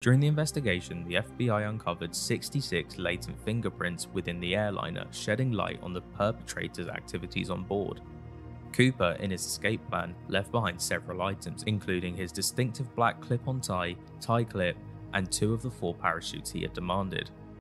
During the investigation, the FBI uncovered 66 latent fingerprints within the airliner, shedding light on the perpetrator's activities on board. Cooper, in his escape plan, left behind several items, including his distinctive black clip-on tie, tie clip, and two of the 4 parachutes he had demanded.